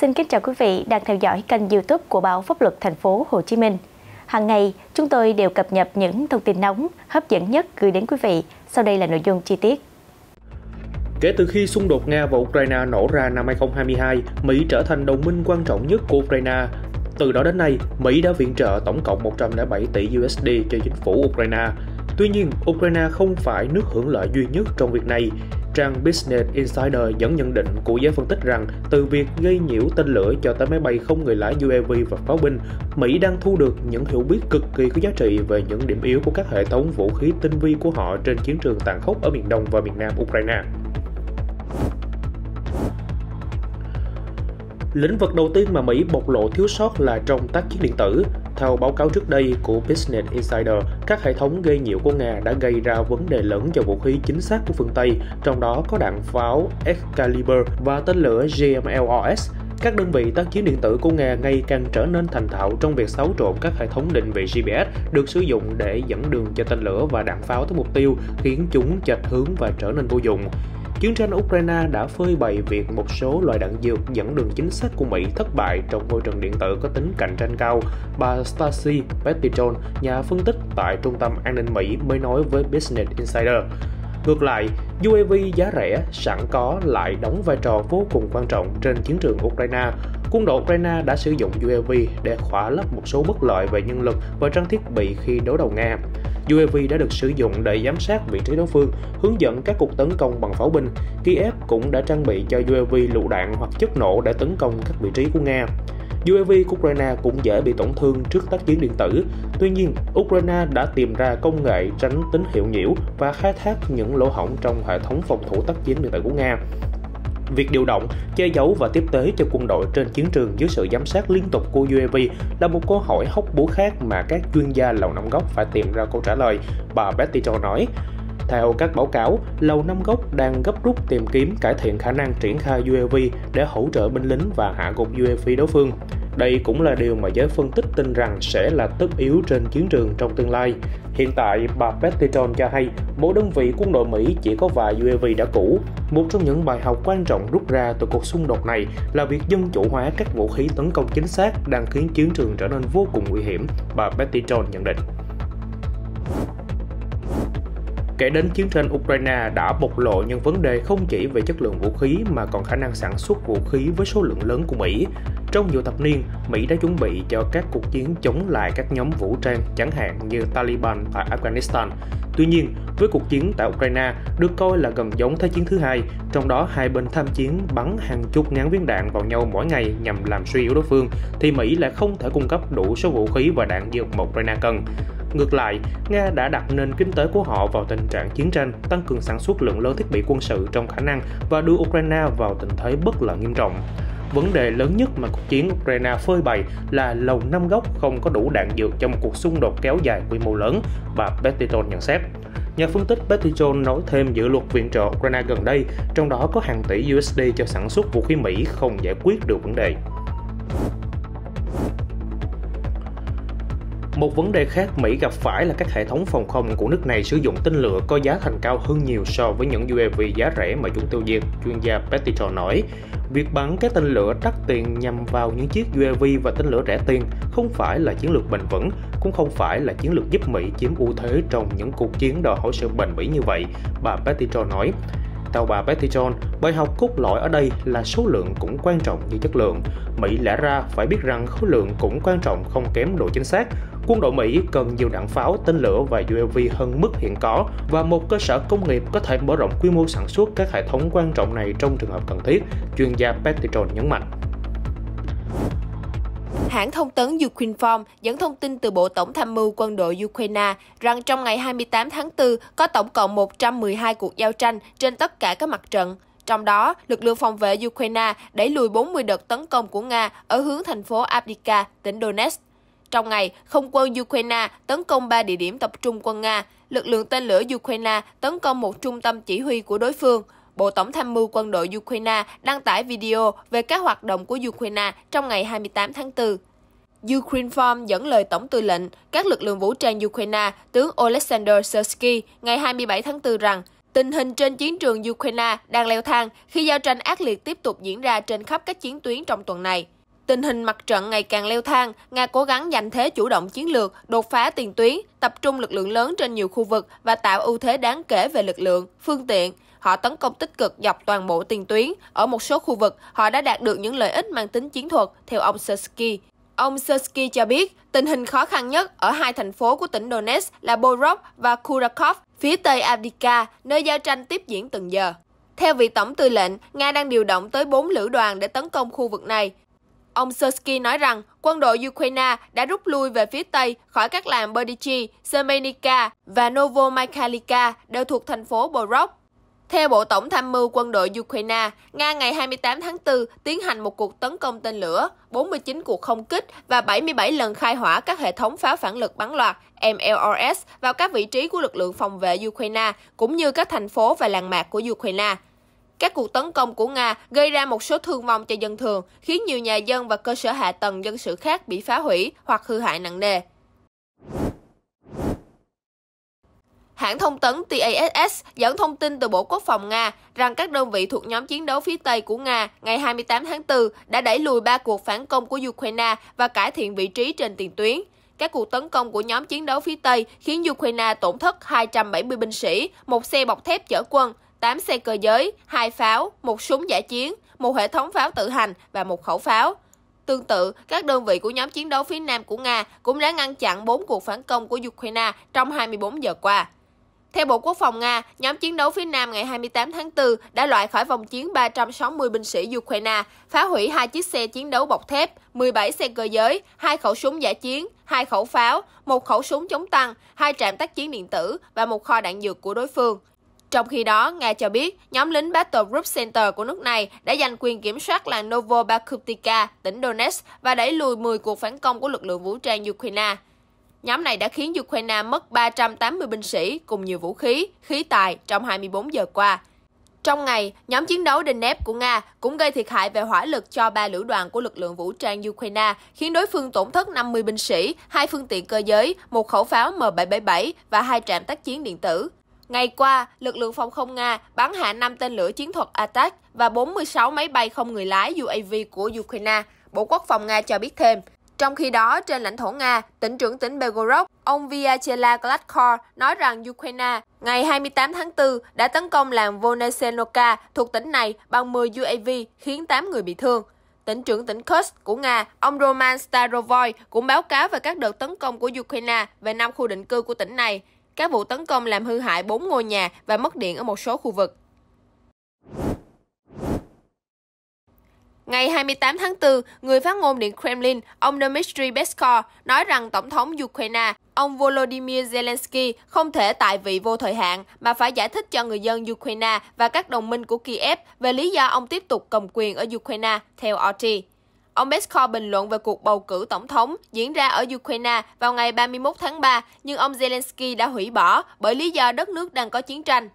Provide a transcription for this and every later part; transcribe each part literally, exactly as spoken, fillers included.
Xin kính chào quý vị đang theo dõi kênh YouTube của báo Pháp luật Thành phố Hồ Chí Minh. Hàng ngày chúng tôi đều cập nhật những thông tin nóng, hấp dẫn nhất gửi đến quý vị. Sau đây là nội dung chi tiết. Kể từ khi xung đột Nga và Ukraine nổ ra năm hai không hai hai, Mỹ trở thành đồng minh quan trọng nhất của Ukraine. Từ đó đến nay, Mỹ đã viện trợ tổng cộng một trăm lẻ bảy tỷ u ét đê cho chính phủ Ukraine. Tuy nhiên, Ukraine không phải nước hưởng lợi duy nhất trong việc này. Trang Business Insider dẫn nhận định của giới phân tích rằng từ việc gây nhiễu tên lửa cho tới máy bay không người lái u a vê và pháo binh, Mỹ đang thu được những hiểu biết cực kỳ có giá trị về những điểm yếu của các hệ thống vũ khí tinh vi của họ trên chiến trường tàn khốc ở miền Đông và miền Nam Ukraine. Lĩnh vực đầu tiên mà Mỹ bộc lộ thiếu sót là trong tác chiến điện tử. Theo báo cáo trước đây của Business Insider, các hệ thống gây nhiễu của Nga đã gây ra vấn đề lớn cho vũ khí chính xác của phương Tây, trong đó có đạn pháo Excalibur và tên lửa G M L R S. Các đơn vị tác chiến điện tử của Nga ngày càng trở nên thành thạo trong việc xáo trộn các hệ thống định vị giê pê ét được sử dụng để dẫn đường cho tên lửa và đạn pháo tới mục tiêu, khiến chúng chệch hướng và trở nên vô dụng. Chiến tranh Ukraine đã phơi bày việc một số loại đạn dược dẫn đường chính sách của Mỹ thất bại trong môi trường điện tử có tính cạnh tranh cao. Bà Stacie Pettyjohn, nhà phân tích tại Trung tâm An ninh Mỹ mới nói với Business Insider. Ngược lại, u a vê giá rẻ, sẵn có lại đóng vai trò vô cùng quan trọng trên chiến trường Ukraine. Quân đội Ukraine đã sử dụng u a vê để khỏa lấp một số bất lợi về nhân lực và trang thiết bị khi đối đầu Nga. u a vê đã được sử dụng để giám sát vị trí đối phương, hướng dẫn các cuộc tấn công bằng pháo binh. Kiev cũng đã trang bị cho u a vê lựu đạn hoặc chất nổ để tấn công các vị trí của Nga. u a vê của Ukraine cũng dễ bị tổn thương trước tác chiến điện tử. Tuy nhiên, Ukraine đã tìm ra công nghệ tránh tín hiệu nhiễu và khai thác những lỗ hổng trong hệ thống phòng thủ tác chiến điện tử của Nga. Việc điều động, che giấu và tiếp tế cho quân đội trên chiến trường dưới sự giám sát liên tục của u a vê là một câu hỏi hóc búa khác mà các chuyên gia Lầu Năm Góc phải tìm ra câu trả lời, bà Pettyjohn nói. Theo các báo cáo, Lầu Năm Góc đang gấp rút tìm kiếm cải thiện khả năng triển khai u a vê để hỗ trợ binh lính và hạ gục u a vê đối phương. Đây cũng là điều mà giới phân tích tin rằng sẽ là tất yếu trên chiến trường trong tương lai. Hiện tại, bà Pettyjohn cho hay, mỗi đơn vị quân đội Mỹ chỉ có vài u a vê đã cũ. Một trong những bài học quan trọng rút ra từ cuộc xung đột này là việc dân chủ hóa các vũ khí tấn công chính xác đang khiến chiến trường trở nên vô cùng nguy hiểm, bà Pettyjohn nhận định. Kể đến chiến tranh Ukraine đã bộc lộ những vấn đề không chỉ về chất lượng vũ khí mà còn khả năng sản xuất vũ khí với số lượng lớn của Mỹ. Trong nhiều thập niên, Mỹ đã chuẩn bị cho các cuộc chiến chống lại các nhóm vũ trang, chẳng hạn như Taliban tại Afghanistan. Tuy nhiên, với cuộc chiến tại Ukraine được coi là gần giống Thế chiến thứ hai, trong đó hai bên tham chiến bắn hàng chục ngàn viên đạn vào nhau mỗi ngày nhằm làm suy yếu đối phương, thì Mỹ lại không thể cung cấp đủ số vũ khí và đạn dược mà Ukraine cần. Ngược lại, Nga đã đặt nền kinh tế của họ vào tình trạng chiến tranh, tăng cường sản xuất lượng lớn thiết bị quân sự trong khả năng và đưa Ukraine vào tình thế bất lợi nghiêm trọng. Vấn đề lớn nhất mà cuộc chiến Ukraine phơi bày là Lầu Năm Góc không có đủ đạn dược trong cuộc xung đột kéo dài quy mô lớn, bà Pettyjohn nhận xét. Nhà phân tích Pettyjohn nói thêm dự luật viện trợ Ukraine gần đây, trong đó có hàng tỷ u ét đê cho sản xuất vũ khí Mỹ không giải quyết được vấn đề. Một vấn đề khác Mỹ gặp phải là các hệ thống phòng không của nước này sử dụng tên lửa có giá thành cao hơn nhiều so với những u a vê giá rẻ mà chúng tiêu diệt, chuyên gia Pettyjohn nói. Việc bắn các tên lửa đắt tiền nhằm vào những chiếc u a vê và tên lửa rẻ tiền không phải là chiến lược bền vững, cũng không phải là chiến lược giúp Mỹ chiếm ưu thế trong những cuộc chiến đòi hỏi sự bền bỉ như vậy, bà Pettyjohn nói. Theo bà Pettyjohn, bài học cốt lõi ở đây là số lượng cũng quan trọng như chất lượng. Mỹ lẽ ra phải biết rằng khối lượng cũng quan trọng không kém độ chính xác. Quân đội Mỹ cần nhiều đạn pháo, tên lửa và u a vê hơn mức hiện có và một cơ sở công nghiệp có thể mở rộng quy mô sản xuất các hệ thống quan trọng này trong trường hợp cần thiết, chuyên gia Pettyjohn nhấn mạnh. Hãng thông tấn Ukrinform dẫn thông tin từ Bộ Tổng tham mưu quân đội Ukraine rằng trong ngày hai mươi tám tháng tư có tổng cộng một trăm mười hai cuộc giao tranh trên tất cả các mặt trận. Trong đó, lực lượng phòng vệ Ukraine đẩy lùi bốn mươi đợt tấn công của Nga ở hướng thành phố Avdiivka, tỉnh Donetsk. Trong ngày, không quân Ukraine tấn công ba địa điểm tập trung quân Nga, lực lượng tên lửa Ukraine tấn công một trung tâm chỉ huy của đối phương. Bộ Tổng tham mưu quân đội Ukraine đăng tải video về các hoạt động của Ukraine trong ngày hai mươi tám tháng tư. Ukrinform dẫn lời Tổng tư lệnh các lực lượng vũ trang Ukraine, tướng Oleksandr Syrskyi, ngày hai mươi bảy tháng tư rằng Tình hình trên chiến trường Ukraine đang leo thang khi giao tranh ác liệt tiếp tục diễn ra trên khắp các chiến tuyến trong tuần này. Tình hình mặt trận ngày càng leo thang, Nga cố gắng giành thế chủ động chiến lược, đột phá tiền tuyến, tập trung lực lượng lớn trên nhiều khu vực và tạo ưu thế đáng kể về lực lượng, phương tiện. Họ tấn công tích cực dọc toàn bộ tiền tuyến. Ở một số khu vực, họ đã đạt được những lợi ích mang tính chiến thuật, theo ông Syrskyi. Ông Syrskyi cho biết, tình hình khó khăn nhất ở hai thành phố của tỉnh Donetsk là Borov và Kurakov, phía tây Avdiivka, nơi giao tranh tiếp diễn từng giờ. Theo vị tổng tư lệnh, Nga đang điều động tới bốn lữ đoàn để tấn công khu vực này. Ông Syrskyi nói rằng quân đội Ukraine đã rút lui về phía tây khỏi các làng Berdichy, Semenyka và Novomykhailivka đều thuộc thành phố Borokk. Theo Bộ Tổng tham mưu quân đội Ukraine, Nga ngày hai mươi tám tháng tư tiến hành một cuộc tấn công tên lửa, bốn mươi chín cuộc không kích và bảy mươi bảy lần khai hỏa các hệ thống pháo phản lực bắn loạt M L R S vào các vị trí của lực lượng phòng vệ Ukraine, cũng như các thành phố và làng mạc của Ukraine. Các cuộc tấn công của Nga gây ra một số thương vong cho dân thường, khiến nhiều nhà dân và cơ sở hạ tầng dân sự khác bị phá hủy hoặc hư hại nặng nề. Hãng thông tấn TASS dẫn thông tin từ Bộ Quốc phòng Nga rằng các đơn vị thuộc nhóm chiến đấu phía Tây của Nga ngày hai mươi tám tháng tư đã đẩy lùi ba cuộc phản công của Ukraine và cải thiện vị trí trên tiền tuyến. Các cuộc tấn công của nhóm chiến đấu phía Tây khiến Ukraine tổn thất hai trăm bảy mươi binh sĩ, một xe bọc thép chở quân, tám xe cơ giới, hai pháo, một súng giải chiến, một hệ thống pháo tự hành và một khẩu pháo. Tương tự, các đơn vị của nhóm chiến đấu phía Nam của Nga cũng đã ngăn chặn bốn cuộc phản công của Ukraine trong hai mươi bốn giờ qua. Theo Bộ Quốc phòng Nga, nhóm chiến đấu phía Nam ngày hai mươi tám tháng tư đã loại khỏi vòng chiến ba trăm sáu mươi binh sĩ Ukraine, phá hủy hai chiếc xe chiến đấu bọc thép, mười bảy xe cơ giới, hai khẩu súng giải chiến, hai khẩu pháo, một khẩu súng chống tăng, hai trạm tác chiến điện tử và một kho đạn dược của đối phương. Trong khi đó, Nga cho biết nhóm lính Battle Group Center của nước này đã giành quyền kiểm soát làng Novo-Mikalika, tỉnh Donetsk và đẩy lùi mười cuộc phản công của lực lượng vũ trang Ukraine. Nhóm này đã khiến Ukraine mất ba trăm tám mươi binh sĩ cùng nhiều vũ khí, khí tài trong hai mươi bốn giờ qua. Trong ngày, nhóm chiến đấu Donetsk của Nga cũng gây thiệt hại về hỏa lực cho ba lữ đoàn của lực lượng vũ trang Ukraine, khiến đối phương tổn thất năm mươi binh sĩ, hai phương tiện cơ giới, một khẩu pháo M bảy bảy bảy và hai trạm tác chiến điện tử. Ngày qua, lực lượng phòng không Nga bắn hạ năm tên lửa chiến thuật Atacms và bốn mươi sáu máy bay không người lái U A V của Ukraine, Bộ Quốc phòng Nga cho biết thêm. Trong khi đó, trên lãnh thổ Nga, tỉnh trưởng tỉnh Belgorod, ông Vyacheslav Gladkov nói rằng Ukraine ngày hai mươi tám tháng tư đã tấn công làng Vonesenoka thuộc tỉnh này bằng mười U A V, khiến tám người bị thương. Tỉnh trưởng tỉnh Kursk của Nga, ông Roman Starovoy cũng báo cáo về các đợt tấn công của Ukraine về năm khu định cư của tỉnh này. Các vụ tấn công làm hư hại bốn ngôi nhà và mất điện ở một số khu vực. Ngày hai mươi tám tháng tư, người phát ngôn Điện Kremlin, ông Dmitry Peskov, nói rằng Tổng thống Ukraine, ông Volodymyr Zelensky không thể tại vị vô thời hạn mà phải giải thích cho người dân Ukraine và các đồng minh của Kiev về lý do ông tiếp tục cầm quyền ở Ukraine, theo rờ tê. Ông Peskov bình luận về cuộc bầu cử tổng thống diễn ra ở Ukraine vào ngày ba mươi mốt tháng ba, nhưng ông Zelensky đã hủy bỏ bởi lý do đất nước đang có chiến tranh.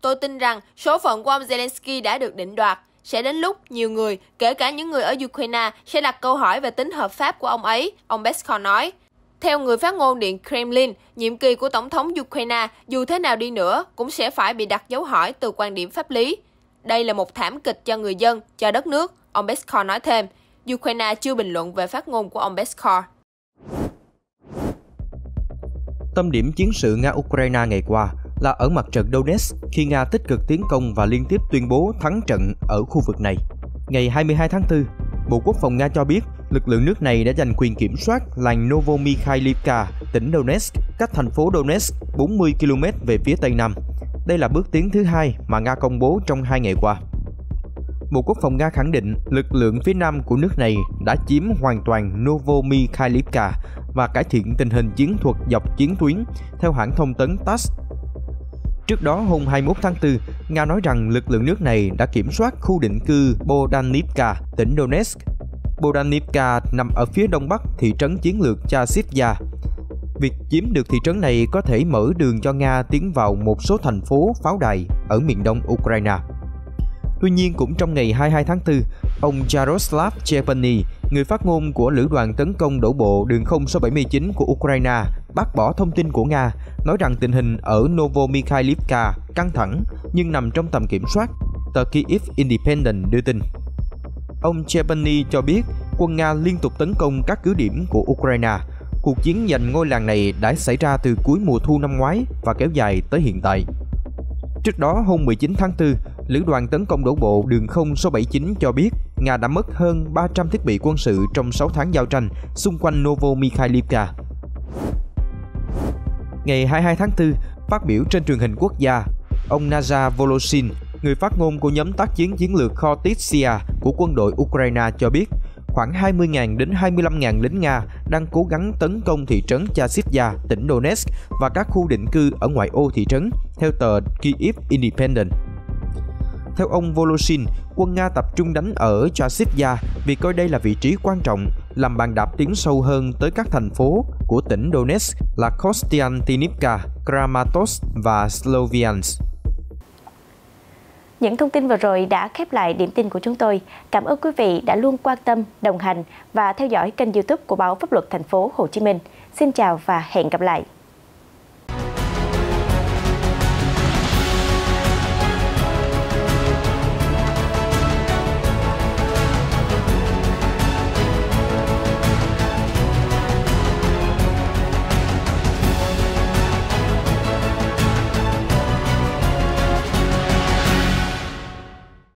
Tôi tin rằng số phận của ông Zelensky đã được định đoạt. Sẽ đến lúc nhiều người, kể cả những người ở Ukraine, sẽ đặt câu hỏi về tính hợp pháp của ông ấy, ông Peskov nói. Theo người phát ngôn Điện Kremlin, nhiệm kỳ của Tổng thống Ukraine dù thế nào đi nữa cũng sẽ phải bị đặt dấu hỏi từ quan điểm pháp lý. Đây là một thảm kịch cho người dân, cho đất nước, ông Peskov nói thêm. Ukraine chưa bình luận về phát ngôn của ông Peskov. Tâm điểm chiến sự Nga-Ukraine ngày qua là ở mặt trận Donetsk khi Nga tích cực tiến công và liên tiếp tuyên bố thắng trận ở khu vực này. Ngày hai mươi hai tháng tư, Bộ Quốc phòng Nga cho biết lực lượng nước này đã giành quyền kiểm soát làng Novomykhailivka, tỉnh Donetsk, cách thành phố Donetsk bốn mươi ki lô mét về phía tây nam. Đây là bước tiến thứ hai mà Nga công bố trong hai ngày qua. Bộ Quốc phòng Nga khẳng định lực lượng phía nam của nước này đã chiếm hoàn toàn Novomykhailivka và cải thiện tình hình chiến thuật dọc chiến tuyến, theo hãng thông tấn TASS. Trước đó, hôm hai mươi mốt tháng tư, Nga nói rằng lực lượng nước này đã kiểm soát khu định cư Bodanivka, tỉnh Donetsk. Bodanivka nằm ở phía đông bắc thị trấn chiến lược Chasiv-Ya. Việc chiếm được thị trấn này có thể mở đường cho Nga tiến vào một số thành phố pháo đài ở miền đông Ukraine. Tuy nhiên, cũng trong ngày hai mươi hai tháng tư, ông Jaroslav Chepani, người phát ngôn của Lữ đoàn tấn công đổ bộ đường không số bảy mươi chín của Ukraine bác bỏ thông tin của Nga, nói rằng tình hình ở Novomykhailivka căng thẳng nhưng nằm trong tầm kiểm soát, tờ Kyiv Independent đưa tin. Ông Chepani cho biết quân Nga liên tục tấn công các cứ điểm của Ukraine. Cuộc chiến giành ngôi làng này đã xảy ra từ cuối mùa thu năm ngoái và kéo dài tới hiện tại. Trước đó, hôm mười chín tháng tư, Lữ đoàn tấn công đổ bộ đường không số bảy mươi chín cho biết Nga đã mất hơn ba trăm thiết bị quân sự trong sáu tháng giao tranh xung quanh Novomykhailivka. Ngày hai mươi hai tháng tư, phát biểu trên truyền hình quốc gia, ông Nazar Voloshin, người phát ngôn của nhóm tác chiến chiến lược Khortytsia của quân đội Ukraine cho biết khoảng hai mươi nghìn đến hai mươi lăm nghìn lính Nga đang cố gắng tấn công thị trấn Chasiv-Ya, tỉnh Donetsk và các khu định cư ở ngoại ô thị trấn, theo tờ Kyiv Independent. Theo ông Voloshin, quân Nga tập trung đánh ở Chasiv-Ya vì coi đây là vị trí quan trọng, làm bàn đạp tiến sâu hơn tới các thành phố của tỉnh Donetsk là Kostiantynivka, Kramatorsk và Sloviansk. Những thông tin vừa rồi đã khép lại điểm tin của chúng tôi. Cảm ơn quý vị đã luôn quan tâm, đồng hành và theo dõi kênh YouTube của Báo Pháp Luật Thành phố Hồ Chí Minh. Xin chào và hẹn gặp lại.